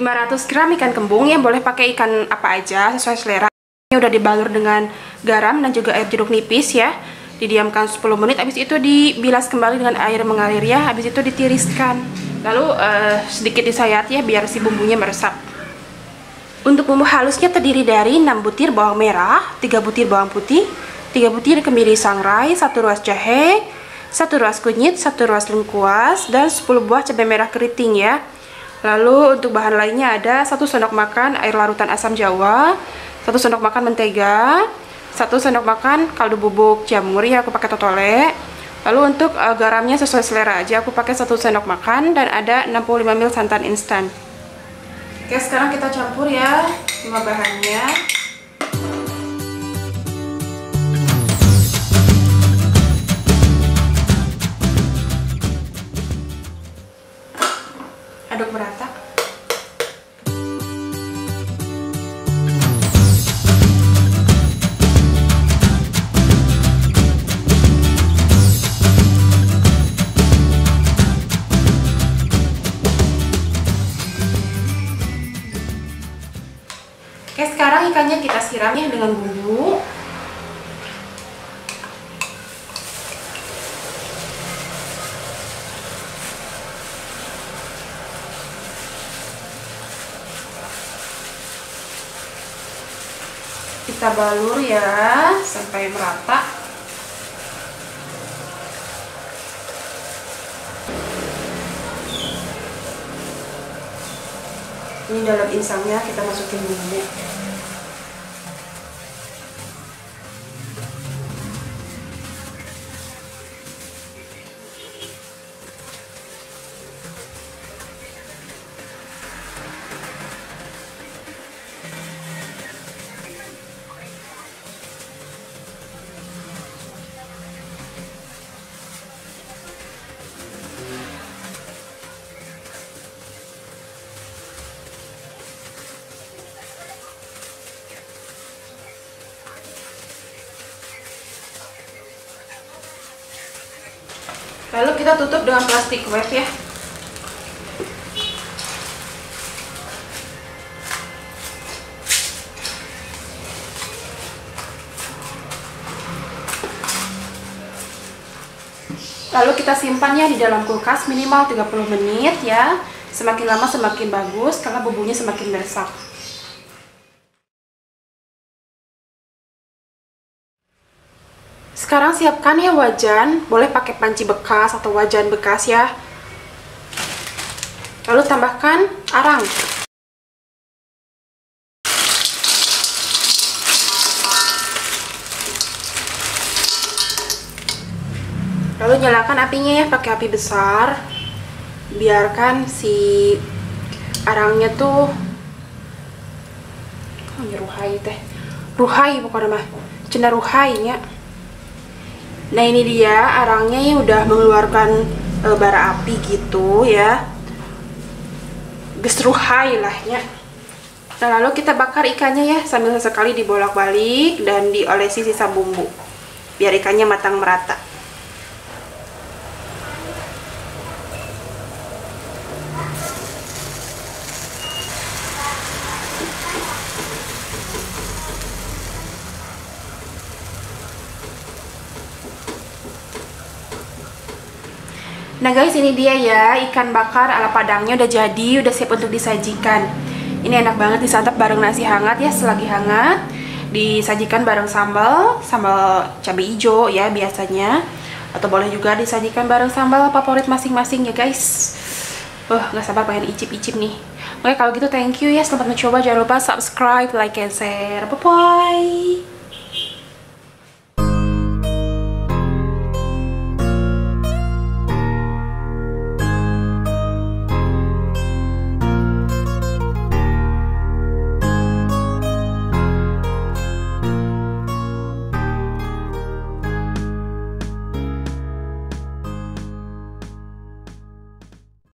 500 gram ikan kembung, ya boleh pakai ikan apa aja sesuai selera. Ini udah dibalur dengan garam dan juga air jeruk nipis ya. Didiamkan 10 menit, habis itu dibilas kembali dengan air mengalir ya, habis itu ditiriskan. Lalu sedikit disayat ya biar si bumbunya meresap. Untuk bumbu halusnya terdiri dari 6 butir bawang merah, 3 butir bawang putih, 3 butir kemiri sangrai, 1 ruas jahe, 1 ruas kunyit, 1 ruas lengkuas, dan 10 buah cabai merah keriting ya. Lalu untuk bahan lainnya ada 1 sendok makan air larutan asam jawa, 1 sendok makan mentega, 1 sendok makan kaldu bubuk jamur ya, aku pakai totole. Lalu untuk garamnya sesuai selera aja, aku pakai 1 sendok makan dan ada 65 ml santan instan. Oke, sekarang kita campur ya semua bahannya. Aduk merata. Oke, sekarang ikannya kita siram ya dengan bumbu. Kita balur ya sampai merata. Ini dalam insangnya kita masukin bumbu. Lalu kita tutup dengan plastik wrap ya. Lalu kita simpannya di dalam kulkas minimal 30 menit ya. Semakin lama semakin bagus karena bumbunya semakin meresap. Sekarang siapkan ya wajan, boleh pakai panci bekas atau wajan bekas ya. Lalu tambahkan arang. Lalu nyalakan apinya ya, pakai api besar. Biarkan si arangnya tuh ruhai teh. Ruhai bukan mah, cenah ruhainya. Nah ini dia arangnya ya, udah mengeluarkan bara api gitu ya, gesruhai lahnya. Nah lalu kita bakar ikannya ya, sambil sesekali dibolak-balik dan diolesi sisa bumbu biar ikannya matang merata. Nah guys, ini dia ya ikan bakar ala Padangnya udah jadi, udah siap untuk disajikan. Ini enak banget disantap bareng nasi hangat ya, selagi hangat. Disajikan bareng sambal, sambal cabai hijau ya biasanya. Atau boleh juga disajikan bareng sambal favorit masing-masing ya guys. Gak sabar pengen icip-icip nih. Oke, kalau gitu thank you ya, selamat mencoba. Jangan lupa subscribe, like, and share. Bye-bye.